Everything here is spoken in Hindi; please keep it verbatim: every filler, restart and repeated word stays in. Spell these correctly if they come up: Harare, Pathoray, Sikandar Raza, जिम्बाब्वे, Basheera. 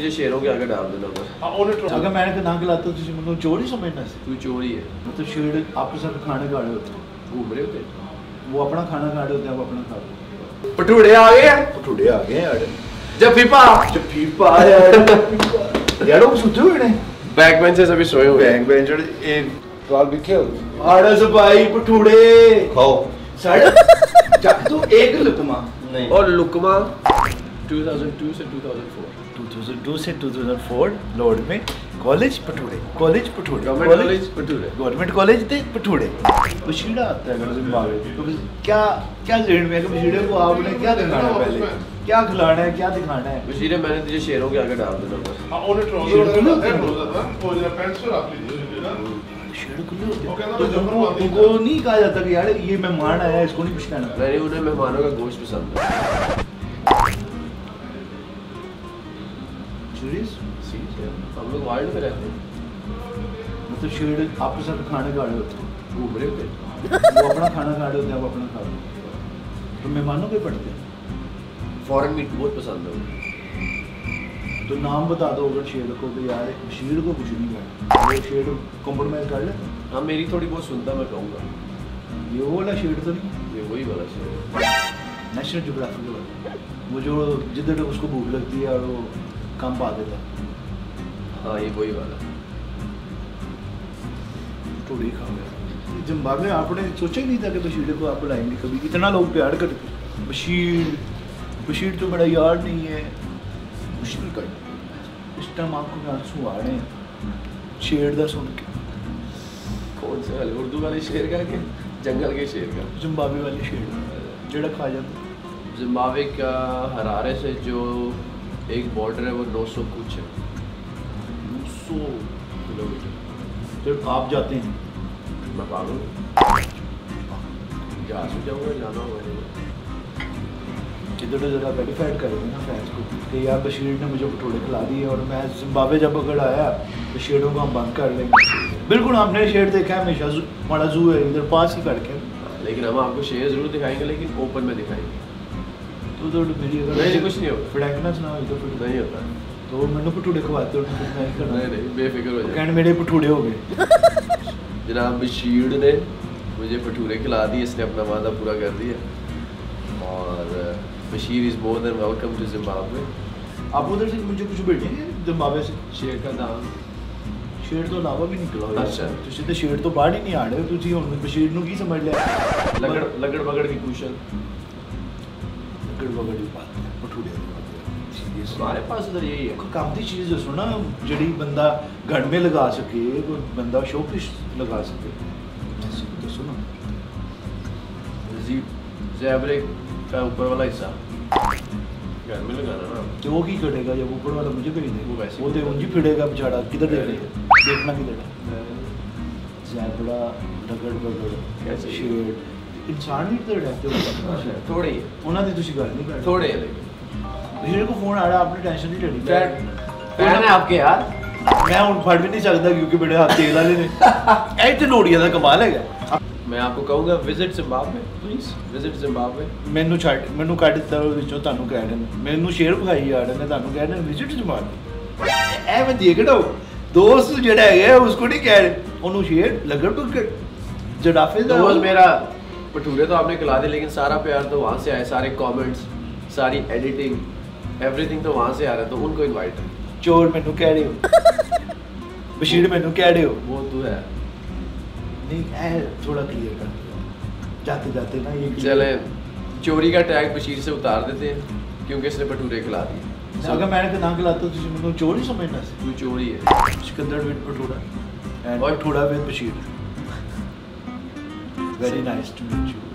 मुझे शेरों के आगे डाल देना बस। अगर मैंने कहा ना खिलाता तो मतलब चोर ही समझना है, कोई चोर ही है। मतलब शेर आपके साथ खाना खा रहे होते हैं, घूम रहे होते हैं, वो अपना खाना खा रहे होते हैं, आप अपना खा रहे। पटूड़े आ गए हैं, पटूड़े आ गए हैं। जफीफा जफीफा यार वो सुते हुए ने बैक बेंचेस अभी सोए हुए हैं। बैक बेंचर ए काल दिखे आड़ा से भाई पटूड़े खाओ साढ़े जा तू एक लुकमा नहीं और लुकमा दो हज़ार दो से दो हज़ार चार दो हज़ार दो से दो हज़ार चार लोड में कॉलेज पटूड़े कॉलेज पटूड़े कॉलेज पटूड़े गवर्नमेंट कॉलेज थे पटूड़े। बशीड़ा आता है जिम्बाब्वे तो क्या क्या जेड में कि बशीड़े को आपने क्या दिखाना है, पहले क्या खिलाना है, क्या दिखाना है? बशीड़े मैंने तुझे शेरों के आगे डाल देना बस। हां और ट्रोजर को ना वो जरा पेंसिल आप लीजिए ना शेरों को ना उनको नहीं कहा जाता कि यार ये मेहमान आया इसको नहीं पहचाना। अरे उन्हें मेहमानों का गोश्त पसंद है। सीरियस सीरियस यार हम लोग वाइल्ड में रहते हैं। मतलब शेर आपके साथ खाना खा रहे होते हैं, घूम रहे होते हैं, वो अपना खाना खा रहे होते हैं, आप अपना खा रहे होते। तो मेहमानों के पड़ते हैं फॉरेन मीट बहुत पसंद है। तो नाम बता दो अगर शेर को भी यार शेर को कुछ नहीं करता वो शेर कॉम्प्रोमाइज़ कर लेते हैं। हाँ मेरी थोड़ी बहुत सुनता मैं कहूँगा ये वो वाला शेर तो नहीं, ये वही वाला शेर नेशनल जोग्राफी के वाला वो जो जिधर उसको भूख लगती है और वो काम पा देता है। हाँ ये वही वाला टूड़ी खा गया। जिम्बाब्वे आपने सोचा ही नहीं था कि बशीर को आप लाएंगे कभी, इतना लोग प्यार करते हैं। बशीर बशीर तो बड़ा यार नहीं है, मुश्किल कर इस टाइम आपको आंसू आ रहे हैं शेर दा सुन के। कौन सा वाले उर्दू वाले शेर का के जंगल के शेर का? जिम्बाब्वे वाले शेर जेड़ा खा जाता है। जिम्बाब्वे का हरारे से जो एक बॉर्डर है वो दो सौ कुछ है, दो सौ किलोमीटर। तो आप जाते हैं बता दो जा जाऊँगा जाना होगा इधर तो जरा वेरीफाइड कर देना फ्रेंड्स को कि यार बशीर ने मुझे भटूरे खिला दिए और मैं जिम्बाब्वे जब अगर आया तो शेरों को हम बंद कर लेंगे। बिल्कुल आपने शेर देखा है हमेशा हमारा जू है इधर पास ही करके, लेकिन हम आपको शेर ज़रूर दिखाएंगे लेकिन ओपन में दिखाएंगे। तो तो मेरी अगर नहीं कुछ नहीं होगा फड़कना सुना तो फिर नहीं होता तो मैंने भटूरे खवाते हो कुछ नहीं करना। नहीं नहीं बेफिक्र हो जाओ कहने मेरे भटूरे हो गए। जनाब बशीर ने मुझे भटूरे खिला दिए, इसने अपना वादा पूरा कर दिया और Bashir is more than welcome to जिम्बाब्वे। आप उधर से मुझे कुछ भेजे जिम्बाब्वे से शेर का दाम शेर तो अलावा भी निकला। अच्छा तुझे तो शेर तो बाहर ही नहीं आ रहे हो तुझे हम बशीर नू की समझ लिया लगड़ लगड़ बगड़ की कुशल गड़बड़ी बात है भटूरे ये सारे पास इधर यही है। कोई काम की चीज़ दसो ना जड़ी बंदा घर में लगा सके, कोई बंदा शोपीस लगा सके, जैसे दसो ना जैबरे का ऊपर वाला हिस्सा घर में लगाना ना तो वो की करेगा जब ऊपर वाला मुझे भेज देगा वो वैसे वो तो मुझे फिड़ेगा बेचारा किधर देखेगा देखना किधर है जैबरा रगड़ बगड़ कैसे शेर इंसान भी तो रहते थोड़े उन्होंने तो तुझे गल नहीं कर थोड़े बशीर को फोन आ रहा आपने टेंशन नहीं लेनी फैन है आपके यार मैं उन फड़ भी नहीं सकता क्योंकि बड़े हाथ तेल वाले ने ऐ तो नोड़िया का कमाल है। मैं आपको कहूँगा visit जिम्बाब्वे please visit जिम्बाब्वे। मैनू छड्ड मैनू कट दिता विचों तानू कह रहे मैनू शेर भगाई जा रहे ने तानू कह रहे विजिट जिम्बाब्वे ऐ मैं देखड़ा दोस्त जेड़ा है उसको नहीं कह रहे ओनू शेर लगड़ पकड़ जड़ाफे दा दोस्त मेरा भटूरे तो आपने खिला दिए लेकिन सारा प्यार तो वहाँ से आया, सारे कमेंट्स सारी एडिटिंग एवरीथिंग तो वहाँ से आ रहा है तो उनको इनवाइट है। चोर मैनू कह रहे हो बशीर मैनू कह रहे हो वो तो है नहीं ऐ थोड़ा क्लियर कर जाते जाते ना ये चले चोरी का टैग बशीर से उतार देते हैं क्योंकि इसने भटूरे खिला दिए। अगर मैंने तो ना खिलाता तो मैंने चोर ही समझना तू चोर ही है Sikandar with bhatura and bhatura with Bashir. Very nice to meet you.